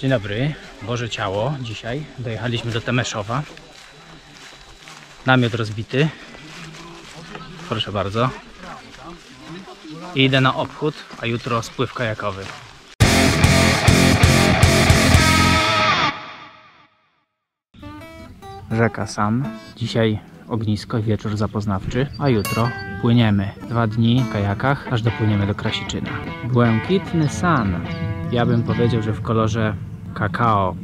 Dzień dobry, Boże Ciało. Dzisiaj dojechaliśmy do Temeszowa. Namiot rozbity. Proszę bardzo. I idę na obchód, a jutro spływ kajakowy. Rzeka San. Dzisiaj ognisko i wieczór zapoznawczy, a jutro płyniemy. 2 dni w kajakach, aż dopłyniemy do Krasiczyna. Błękitny San. Ja bym powiedział, że w kolorze kakao.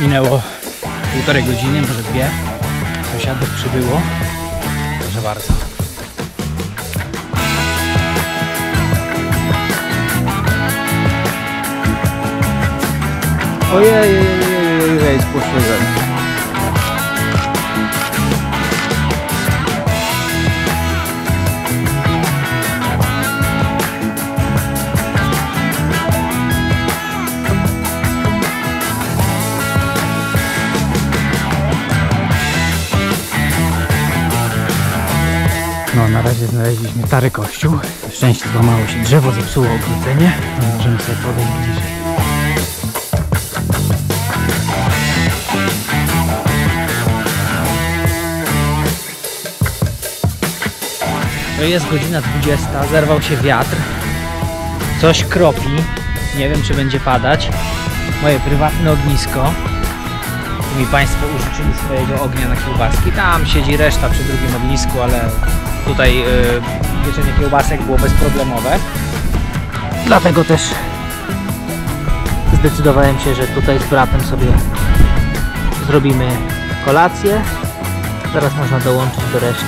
Minęło 1,5 godziny, może 2. Sąsiadów przybyło. Proszę bardzo. Ojej, spłoszyłem. No, na razie znaleźliśmy stary kościół. Na szczęście złamało się drzewo, zepsuło ogrodzenie. Możemy sobie podejść bliżej. To jest godzina 20, zerwał się wiatr, coś kropi, nie wiem czy będzie padać. Moje prywatne ognisko, tu mi Państwo użyczyli swojego ognia na kiełbaski, tam siedzi reszta przy drugim ognisku, ale tutaj pieczenie kiełbasek było bezproblemowe. Dlatego też zdecydowałem się, że tutaj z bratem sobie zrobimy kolację, teraz można dołączyć do reszty.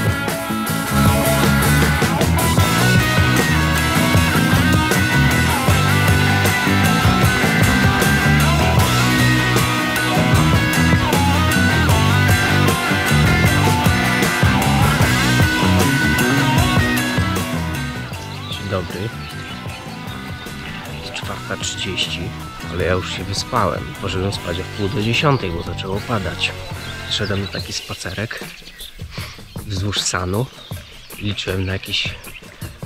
Dobry. Jest 4:30, ale ja już się wyspałem. Poszedłem spać o 9:30, bo zaczęło padać. Szedłem na taki spacerek wzdłuż Sanu i liczyłem na jakiś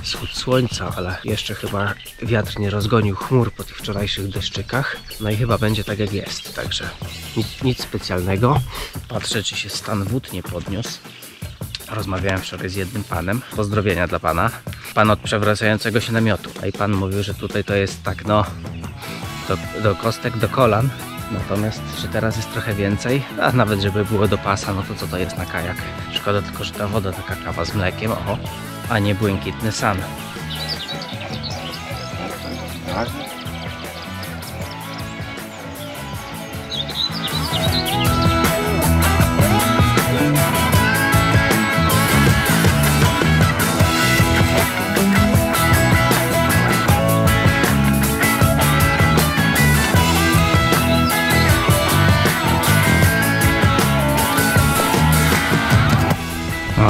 wschód słońca, ale jeszcze chyba wiatr nie rozgonił chmur po tych wczorajszych deszczykach. No i chyba będzie tak jak jest, także nic specjalnego. Patrzę, czy się stan wód nie podniósł. Rozmawiałem wczoraj z jednym panem. Pozdrowienia dla pana. Pan od przewracającego się namiotu. A i pan mówił, że tutaj to jest tak no do kostek, do kolan. Natomiast czy teraz jest trochę więcej? A nawet żeby było do pasa, no to co to jest na kajak? Szkoda tylko, że ta woda taka kawa z mlekiem, o, a nie Błękitny San. Tak.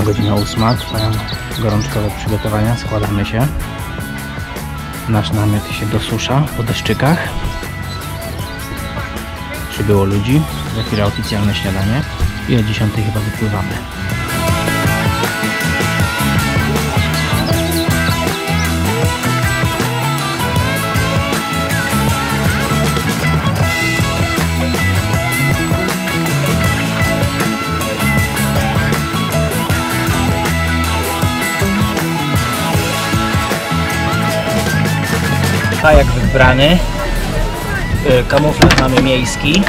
Godzina 8, trwają gorączkowe przygotowania, składamy się. Nasz namiot się dosusza po deszczykach. Przybyło ludzi, za chwilę oficjalne śniadanie i o 10:00 chyba wypływamy. Kajak wybrany, kamuflaż mamy miejski,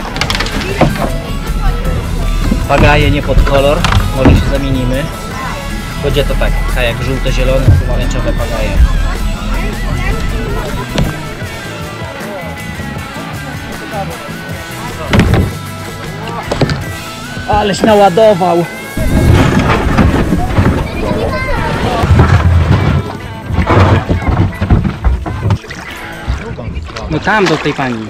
bagaje nie pod kolor, może się zamienimy, będzie to tak, kajak żółto-zielony, pomarańczowe bagaje. Aleś naładował! No tam do tej pani.